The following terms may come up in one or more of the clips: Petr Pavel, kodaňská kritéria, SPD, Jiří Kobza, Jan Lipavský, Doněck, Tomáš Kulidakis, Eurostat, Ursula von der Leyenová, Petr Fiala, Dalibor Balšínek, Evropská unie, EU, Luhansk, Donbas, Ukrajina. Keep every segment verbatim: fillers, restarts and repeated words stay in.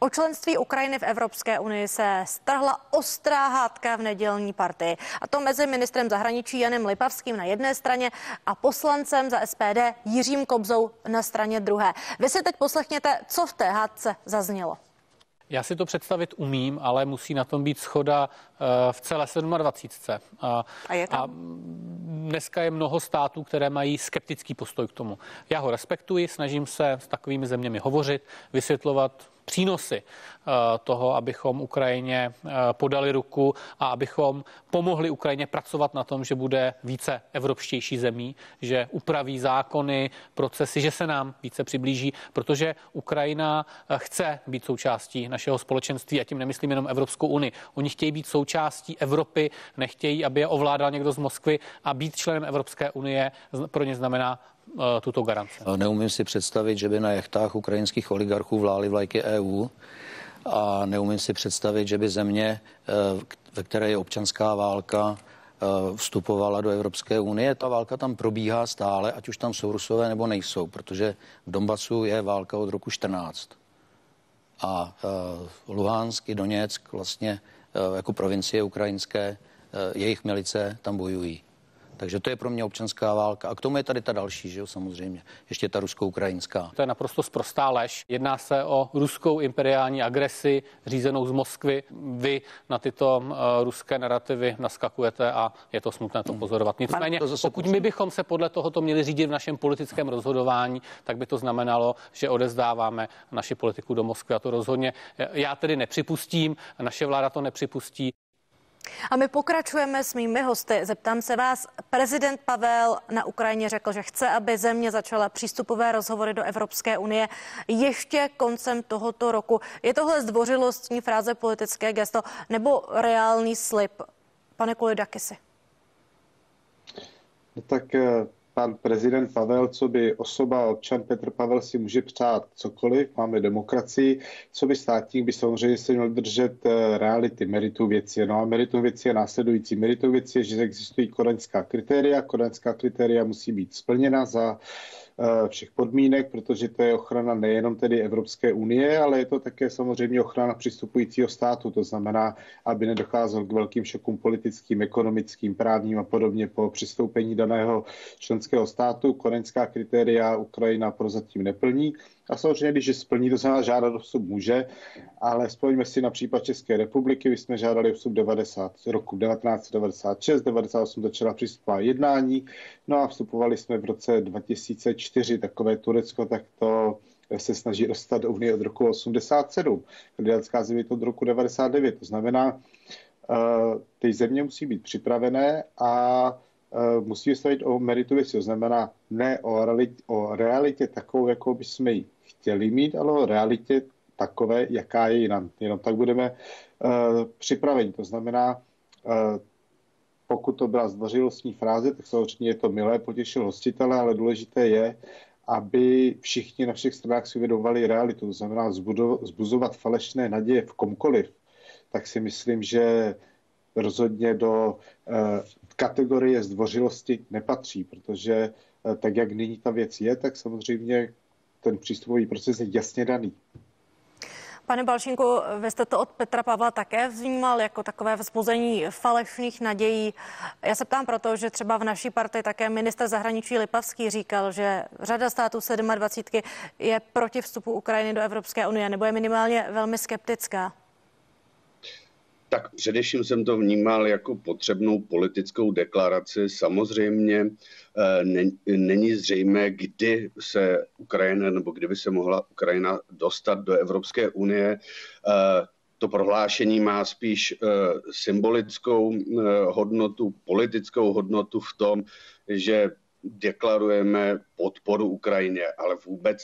O členství Ukrajiny v Evropské unii se strhla ostrá hádka v nedělní partii. A to mezi ministrem zahraničí Janem Lipavským na jedné straně a poslancem za S P D Jiřím Kobzou na straně druhé. Vy si teď poslechněte, co v té hádce zaznělo. Já si to představit umím, ale musí na tom být shoda v celé sedmadvacítce. A, a, je tam? a dneska je mnoho států, které mají skeptický postoj k tomu. Já ho respektuji, snažím se s takovými zeměmi hovořit, vysvětlovat přínosy toho, abychom Ukrajině podali ruku a abychom pomohli Ukrajině pracovat na tom, že bude více evropštější zemí, že upraví zákony, procesy, že se nám více přiblíží, protože Ukrajina chce být součástí našeho společenství a tím nemyslím jenom Evropskou unii. Oni chtějí být součástí Evropy, nechtějí, aby je ovládal někdo z Moskvy a být členem Evropské unie pro ně znamená tuto garanci. Neumím si představit, že by na jachtách ukrajinských oligarchů vlály vlajky E U a neumím si představit, že by země, ve které je občanská válka, vstupovala do Evropské unie. Ta válka tam probíhá stále, ať už tam jsou Rusové nebo nejsou, protože v Donbasu je válka od roku čtrnáct. A Luhansk i Doněck vlastně jako provincie ukrajinské, jejich milice tam bojují. Takže to je pro mě občanská válka. A k tomu je tady ta další, že jo, samozřejmě. Ještě ta rusko-ukrajinská. To je naprosto sprostá lež. Jedná se o ruskou imperiální agresi řízenou z Moskvy. Vy na tyto uh, ruské narrativy naskakujete a je to smutné to pozorovat. Nicméně, pokud my bychom se podle tohoto měli řídit v našem politickém rozhodování, tak by to znamenalo, že odezdáváme naši politiku do Moskvy. A to rozhodně já tedy nepřipustím, naše vláda to nepřipustí. A my pokračujeme s mými hosty. Zeptám se vás, prezident Pavel na Ukrajině řekl, že chce, aby země začala přístupové rozhovory do Evropské unie ještě koncem tohoto roku. Je tohle zdvořilostní fráze, politické gesto nebo reálný slib? Pane Kulidakisi. Tak pan prezident Pavel, co by osoba, občan Petr Pavel si může přát cokoliv, máme demokracii, co by státník by samozřejmě se měl držet reality, meritu věci. No a meritu věci je následující. Meritu věci je, že existují kodaňská kritéria, kodaňská kritéria musí být splněna za všech podmínek, protože to je ochrana nejenom tedy Evropské unie, ale je to také samozřejmě ochrana přistupujícího státu. To znamená, aby nedocházelo k velkým šokům politickým, ekonomickým, právním a podobně po přistoupení daného členského státu. Kodaňská kritéria Ukrajina prozatím neplní. A samozřejmě, když je splní, to znamená žádat vstup může, ale spojíme si na případ České republiky, my jsme žádali vstup roku devatenáct devadesát šest, devadesát osm začala přístupová jednání, no a vstupovali jsme v roce dva tisíce čtyři, takové Turecko, tak to se snaží dostat do Unie od roku osmdesát sedm, kandidátská země od roku devadesát devět, to znamená, ty země musí být připravené a musíme stavit o meritu věci, to znamená ne o realitě, o realitě takovou, jakou bychom ji chtěli mít, ale o realitě takové, jaká je jinam. Jenom tak budeme uh, připraveni. To znamená, uh, pokud to byla zdvořilostní fráze, tak samozřejmě je to milé, potěšil hostitele, ale důležité je, aby všichni na všech stranách si uvědomovali realitu. To znamená zbuzovat falešné naděje v komkoliv. Tak si myslím, že rozhodně do uh, kategorie zdvořilosti nepatří, protože tak, jak nyní ta věc je, tak samozřejmě ten přístupový proces je jasně daný. Pane Balšínku, vy jste to od Petra Pavla také vnímal jako takové vzbuzení falešných nadějí. Já se ptám proto, že třeba v naší partii také minister zahraničí Lipavský říkal, že řada států sedmadvacítky je proti vstupu Ukrajiny do Evropské unie, nebo je minimálně velmi skeptická. Tak především jsem to vnímal jako potřebnou politickou deklaraci. Samozřejmě není zřejmé, kdy se Ukrajina nebo kdyby se mohla Ukrajina dostat do Evropské unie. To prohlášení má spíš symbolickou hodnotu, politickou hodnotu v tom, že deklarujeme podporu Ukrajině, ale vůbec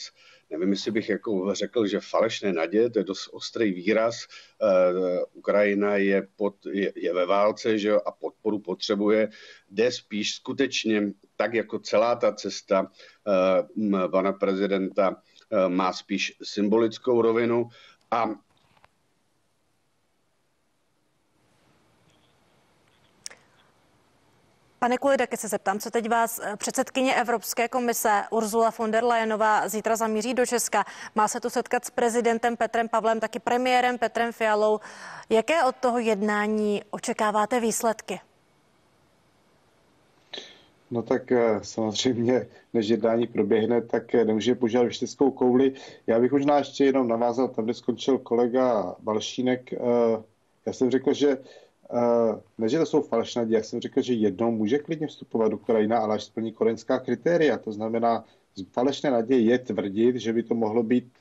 nevím, jestli bych jako řekl, že falešné naděje, to je dost ostrý výraz. Ukrajina je, pod, je, je ve válce, že jo, a podporu potřebuje. Jde spíš skutečně tak, jako celá ta cesta uh, pana prezidenta uh, má spíš symbolickou rovinu. A Pane Kulidake, se zeptám, co teď vás předsedkyně Evropské komise Ursula von der Leyenová zítra zamíří do Česka. Má se tu setkat s prezidentem Petrem Pavlem, taky premiérem Petrem Fialou. Jaké od toho jednání očekáváte výsledky? No tak samozřejmě, než jednání proběhne, tak nemůže požádat věšteckou kouli. Já bych možná ještě jenom navázal tam, kde skončil kolega Balšínek. Já jsem řekl, že ne, že to jsou falešné, já jsem řekl, že jednou může klidně vstupovat Ukrajina, ale až splní kodaňská kritéria. To znamená, falešné naděje je tvrdit, že by to mohlo být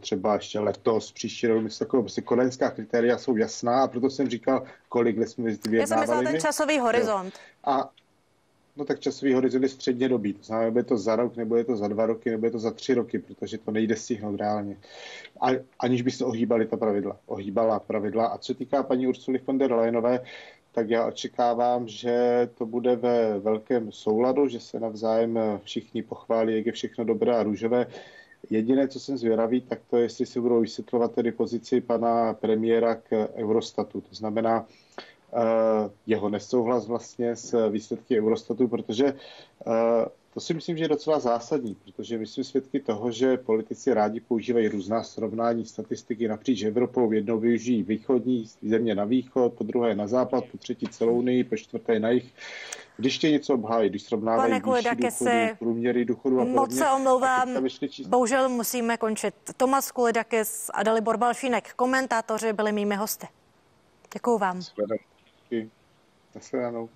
třeba ještě letos, příští rok, myslím, prostě kodaňská kritéria jsou jasná a proto jsem říkal, kolik let jsme vyjednávali. Já jsem myslel ten časový horizont. A no tak časový horizont je střednědobý. To znamená, bude to za rok, nebo je to za dva roky, nebo je to za tři roky, protože to nejde stihnout reálně. A, aniž by se ohýbaly ta pravidla. Ohýbala pravidla. A co se týká paní Ursuly von der Leyenové, tak já očekávám, že to bude ve velkém souladu, že se navzájem všichni pochválí, jak je všechno dobré a růžové. Jediné, co jsem zvědavý, tak to je, jestli si budou vysvětlovat tedy pozici pana premiéra k Eurostatu. To znamená, jeho nesouhlas vlastně s výsledky Eurostatu, protože to si myslím, že je docela zásadní, protože my jsme svědky toho, že politici rádi používají různá srovnání statistiky napříč Evropou. Jednou využijí východní země na východ, po druhé na západ, po třetí celou Unii, po čtvrté na jih. Když tě něco obhájí, když srovnávají výši důchodu, průměry důchodu a podobně. Moc se omlouvám, bohužel musíme končit. Tomáš Kulidakis a Dalibor Balšínek, komentátoři, byli mými hosty. Děkuju vám. Thank you.